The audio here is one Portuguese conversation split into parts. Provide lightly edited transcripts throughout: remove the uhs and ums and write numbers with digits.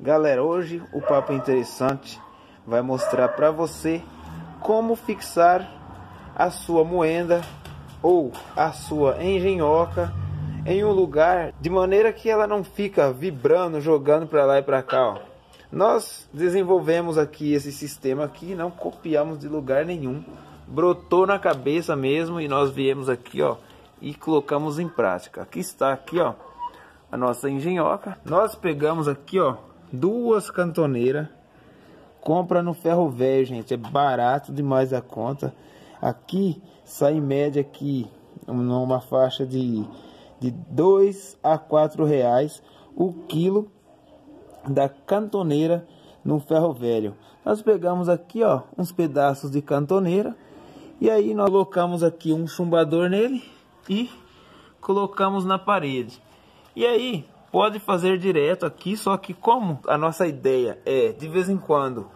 Galera, hoje o Papo Interessante vai mostrar para você como fixar a sua moenda ou a sua engenhoca em um lugar de maneira que ela não fica vibrando, jogando para lá e para cá, ó. Nós desenvolvemos aqui esse sistema aqui, não copiamos de lugar nenhum, brotou na cabeça mesmo e nós viemos aqui, ó, e colocamos em prática. Aqui está, aqui, ó, a nossa engenhoca. Nós pegamos aqui, ó, duas cantoneiras, compra no ferro velho, gente, é barato demais a conta. Aqui sai em média aqui numa faixa de 2 a 4 reais o quilo da cantoneira no ferro velho. Nós pegamos aqui, ó, uns pedaços de cantoneira e aí nós colocamos aqui um chumbador nele e colocamos na parede. E aí pode fazer direto aqui, só que como a nossa ideia é de vez em quando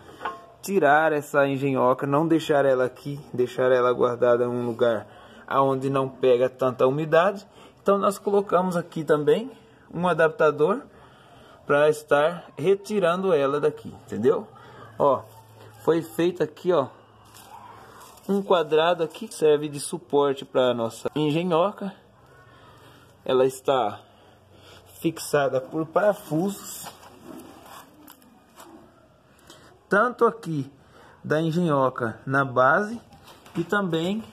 tirar essa engenhoca, não deixar ela aqui, deixar ela guardada em um lugar aonde não pega tanta umidade, então nós colocamos aqui também um adaptador para estar retirando ela daqui, entendeu? Ó, foi feito aqui, ó, um quadrado aqui que serve de suporte para nossa engenhoca. Ela está fixada por parafusos, tanto aqui da engenhoca na base e também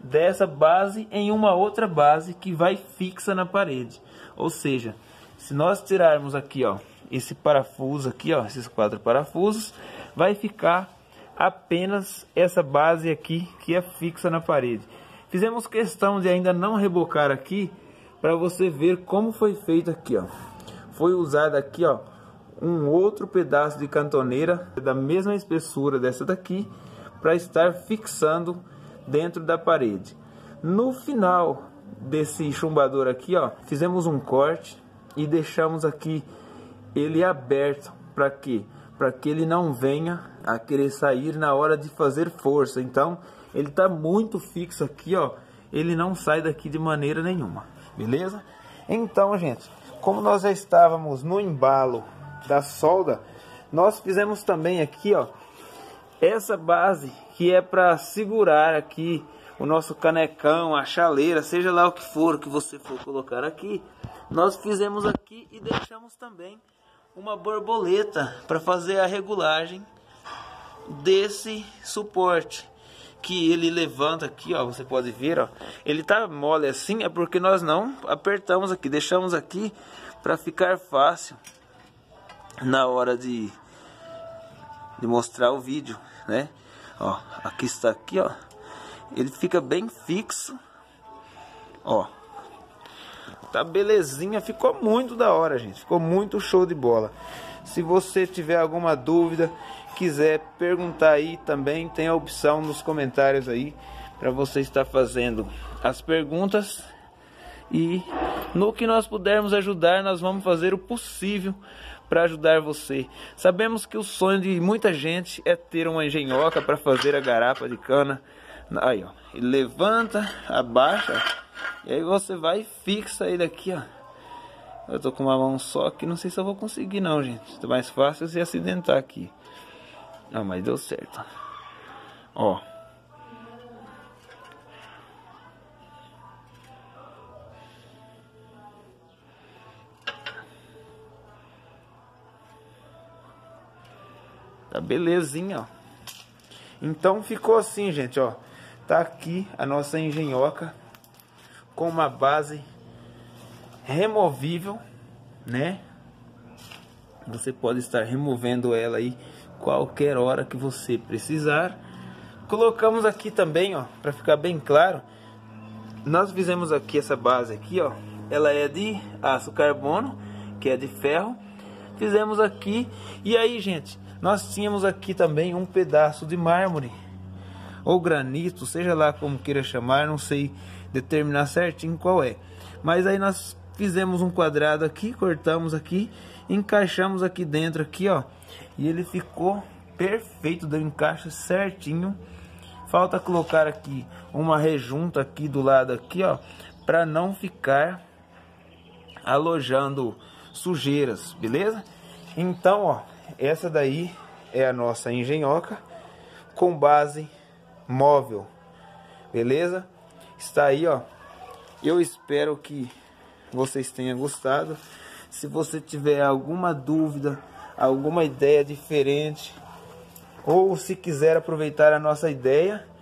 dessa base em uma outra base que vai fixa na parede. Ou seja, se nós tirarmos aqui, ó, esse parafuso aqui, ó, esses 4 parafusos, vai ficar apenas essa base aqui que é fixa na parede. Fizemos questão de ainda não rebocar aqui para você ver como foi feito aqui, ó. Foi usado aqui, ó, um outro pedaço de cantoneira da mesma espessura dessa daqui para estar fixando dentro da parede. No final desse chumbador aqui, ó, fizemos um corte e deixamos aqui ele aberto. Para quê? Para que ele não venha a querer sair na hora de fazer força. Então ele tá muito fixo aqui, ó, ele não sai daqui de maneira nenhuma, beleza? Então, gente, como nós já estávamos no embalo da solda, nós fizemos também aqui, ó, essa base que é para segurar aqui o nosso canecão, a chaleira, seja lá o que for que você for colocar aqui. Nós fizemos aqui e deixamos também uma borboleta para fazer a regulagem desse suporte, que ele levanta aqui, ó, você pode ver, ó, ele tá mole assim, é porque nós não apertamos aqui, deixamos aqui para ficar fácil na hora de mostrar o vídeo, né? Ó, aqui está, aqui, ó, ele fica bem fixo, ó, tá belezinha, ficou muito da hora, gente, ficou muito show de bola. Se você tiver alguma dúvida, quiser perguntar aí também, tem a opção nos comentários aí para você estar fazendo as perguntas, e no que nós pudermos ajudar, nós vamos fazer o possível para ajudar você. Sabemos que o sonho de muita gente é ter uma engenhoca para fazer a garapa de cana. Aí, ó, ele levanta, abaixa, e aí você vai e fixa ele aqui, ó. Eu tô com uma mão só que não sei se eu vou conseguir não, gente. Tá mais fácil se acidentar aqui. Ah, mas deu certo. Ó. Tá belezinha, ó. Então ficou assim, gente, ó. Tá aqui a nossa engenhoca com uma base removível, né? Você pode estar removendo ela aí qualquer hora que você precisar. Colocamos aqui também, ó, para ficar bem claro, nós fizemos aqui essa base aqui, ó, ela é de aço carbono, que é de ferro. Fizemos aqui, e aí, gente, nós tínhamos aqui também um pedaço de mármore ou granito, seja lá como queira chamar, não sei determinar certinho qual é, mas aí nós fizemos um quadrado aqui, cortamos aqui, encaixamos aqui dentro aqui, ó, e ele ficou perfeito, deu encaixe certinho. Falta colocar aqui uma rejunta aqui do lado aqui, ó, para não ficar alojando sujeiras, beleza? Então, ó, essa daí é a nossa engenhoca com base móvel, beleza? Está aí, ó. Eu espero que vocês tenham gostado. Se você tiver alguma dúvida, alguma ideia diferente, ou se quiser aproveitar a nossa ideia,